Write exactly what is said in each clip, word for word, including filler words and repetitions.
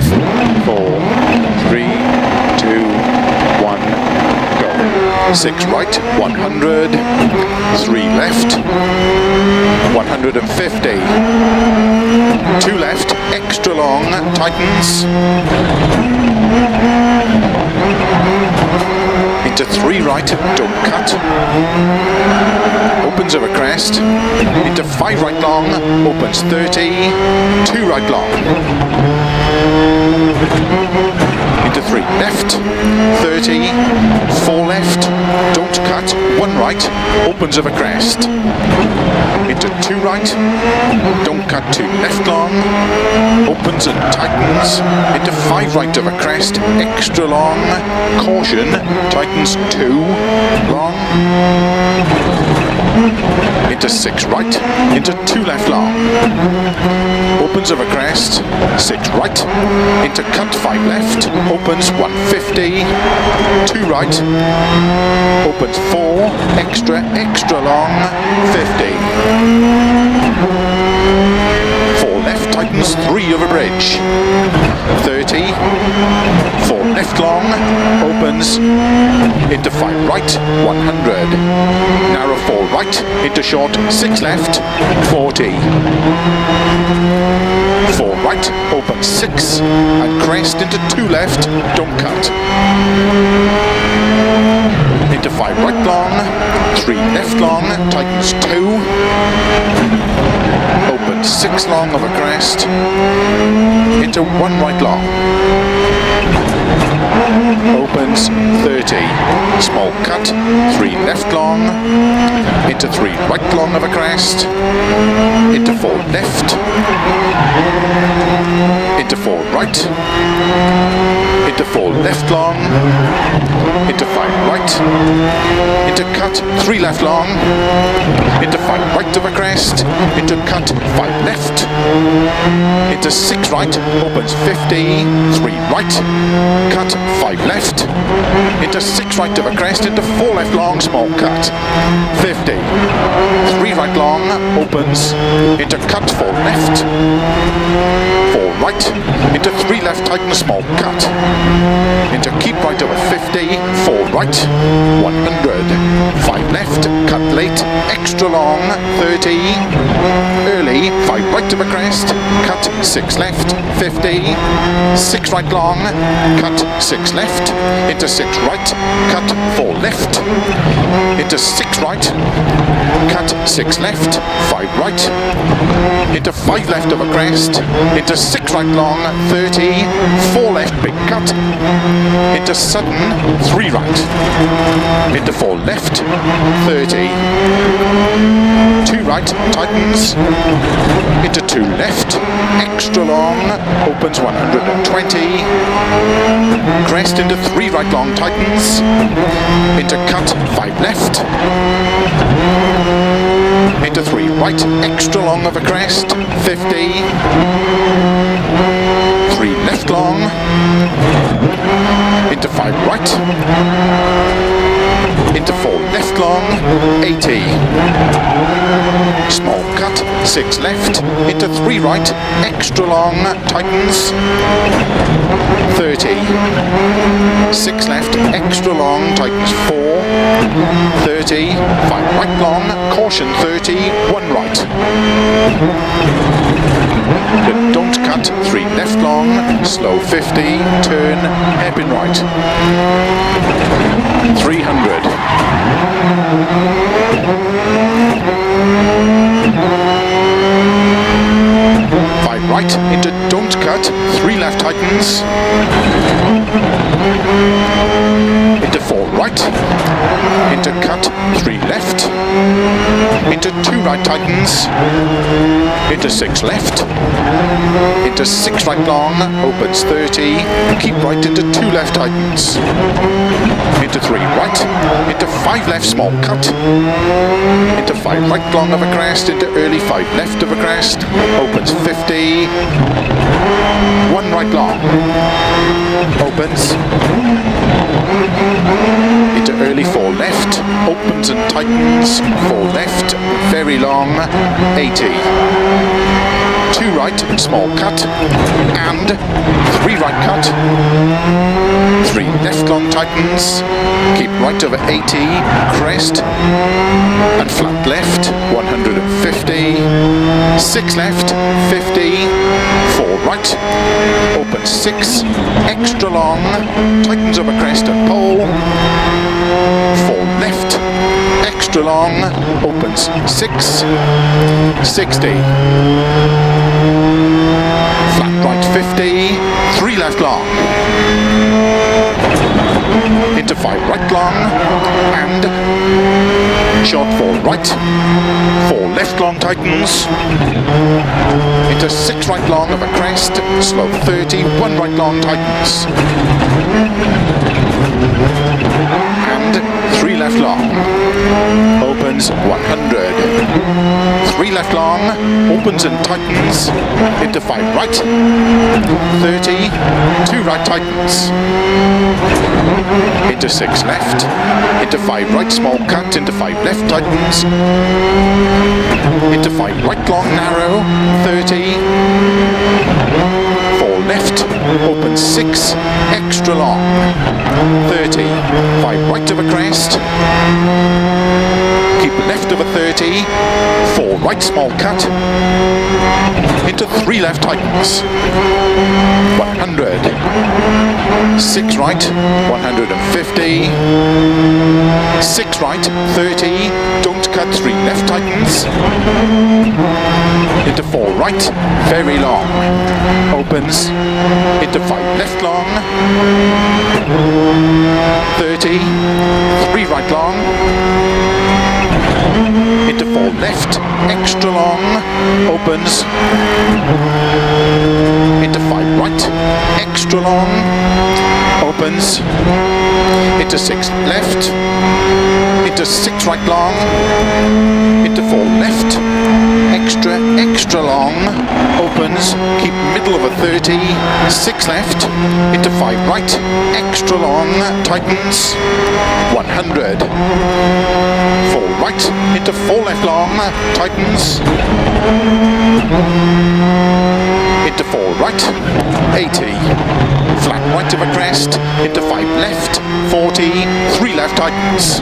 five, four, three, two, one, go. Six right, one hundred, three left, one hundred fifty, two left, extra long, tightens, into three right, don't cut. Opens over crest, into five right long, opens thirty, two right long, into three left, thirty, four left, don't cut, one right, opens over crest, into two right, don't cut, two left long, opens and tightens, into five right over crest, extra long, caution, tightens two, long, into six right, into two left long, opens over crest, six right, into cut five left, opens one fifty, two right, opens four, extra, extra long, fifty, four left, tightens three over bridge, thirty, four left long, opens, into five right, one hundred, narrow four right, into short, six left, forty, four right, open six, and crest into two left, don't cut, into five right long, three left long, tightens two, open six long of a crest, into one right long, opens thirty, small cut, three left long, into three right long of a crest, into four left, into four right, into four left long, into five right, into cut, three left long, into five right of a crest, into cut, five left, into six right, opens fifty, three right, cut, five left, into six right of a crest, into four left long, small cut, fifty, three right long, opens, into cut, four left, four right, into three left, tighten, small cut, into keep right over fifty, four right, one hundred, five left, cut late, extra long, thirty, early, five right of a crest, cut, six left, fifty, six right long, cut, six left, into six right, cut, four left, into six right, cut, six left, five right, into five left of a crest, into six right long, thirty, four left, big cut, into sudden, three right, into four left, thirty, two right, tightens, into two left, extra long, opens one hundred twenty, crest into three right long, tightens, into cut, five left, into three right, extra long of a crest, fifty, three left long, into five right, into four left long, eighty, small cut, six left, into three right, extra long, tightens, thirty, six left, extra long, tightens four, thirty, five right long, caution thirty, one right, don't cut, three left long, slow fifty, turn, hairpin right, three hundred, five right, into don't cut, three left tightens, into four right, into cut, three left, into two right tightens, into six left, into six right long, opens thirty, keep right into two left tightens, into three right, into five left small cut, into five right long of a crest, into early five left of a crest, opens fifty, one right long, opens, into early four left, opens and tightens, four left, very long, eighty. two right, small cut, and three right cut, three left long tightens, keep right over eighty, crest, and flat left, one hundred fifty, six left, fifty, four right, open six, extra long, tightens over crest and pole, four left, extra long, opens six, sixty, flat right fifty, three left long, into five right long, and short four right, four left long tightens, into six right long of a crest, slow thirty, one right long tightens, and three left long, opens one hundred, three left long, opens and tightens, into five right, thirty, two right tightens, into six left, into five right small cut, into five left tightens, into five right long narrow, thirty, four left, open six, extra long, thirty, five right of a crest, keep left of a thirty, four right small cut, into three left tightens, one hundred, six right, one hundred fifty, six right, thirty, don't cut, three left tightens, into four right, very long, opens, into five left long, thirty, three right long, into four left, extra long, opens, into five right, extra long, opens, into six left, into six right long, into four left, extra, extra long, opens, keep middle of a thirty, six left, into five right, extra long, tightens, one hundred, four right, into four left long, tightens, into four right, eighty, flat right of a crest, into five left, forty, three left tightens,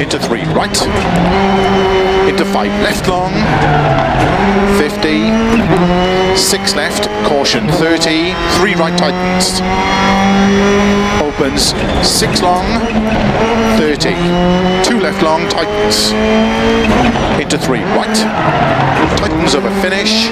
into three right, into five left long, fifty, six left, caution thirty, three right tightens, opens, six long, thirty, two left long tightens, into three right, tightens over finish,